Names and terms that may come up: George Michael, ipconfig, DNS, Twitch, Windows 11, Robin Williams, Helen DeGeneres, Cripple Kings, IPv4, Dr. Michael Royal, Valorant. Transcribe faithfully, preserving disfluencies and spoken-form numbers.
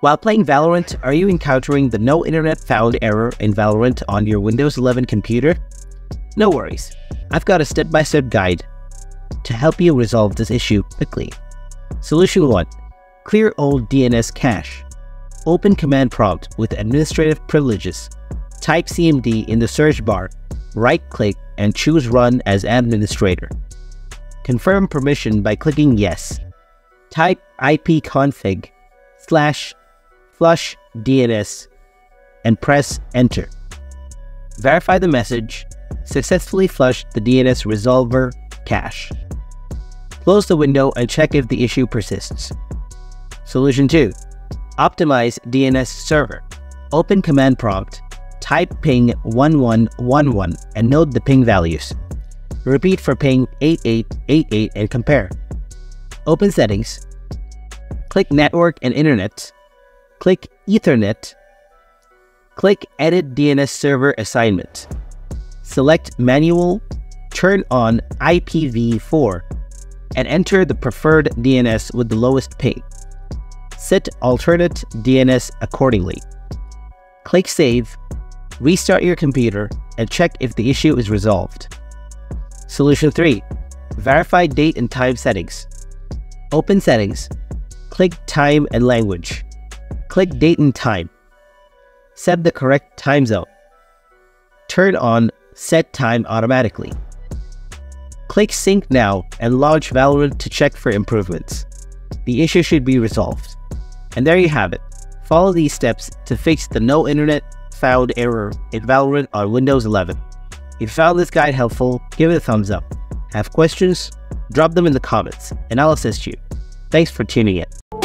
While playing Valorant, are you encountering the no internet found error in Valorant on your Windows eleven computer? No worries, I've got a step-by-step guide to help you resolve this issue quickly. Solution one. Clear old D N S cache. Open command prompt with administrative privileges. Type C M D in the search bar, right-click and choose Run as Administrator. Confirm permission by clicking Yes. Type ipconfig slash flush D N S and press Enter. Verify the message. Successfully flushed the D N S resolver cache. Close the window and check if the issue persists. Solution two. Optimize D N S server. Open command prompt, type ping one one one one and note the ping values. Repeat for ping eight eight eight eight and compare. Open settings. Click network and internet. Click Ethernet. Click edit D N S server assignment. Select Manual, turn on I P v four, and enter the preferred D N S with the lowest ping. Set alternate D N S accordingly. Click Save, restart your computer, and check if the issue is resolved. Solution three. Verify date and time settings. Open Settings. Click Time and Language. Click Date and Time. Set the correct time zone. Turn on Set time automatically. Click Sync Now and launch Valorant to check for improvements. The issue should be resolved. And there you have it. Follow these steps to fix the no internet found error in Valorant on Windows eleven. If you found this guide helpful, give it a thumbs up. Have questions? Drop them in the comments and I'll assist you. Thanks for tuning in.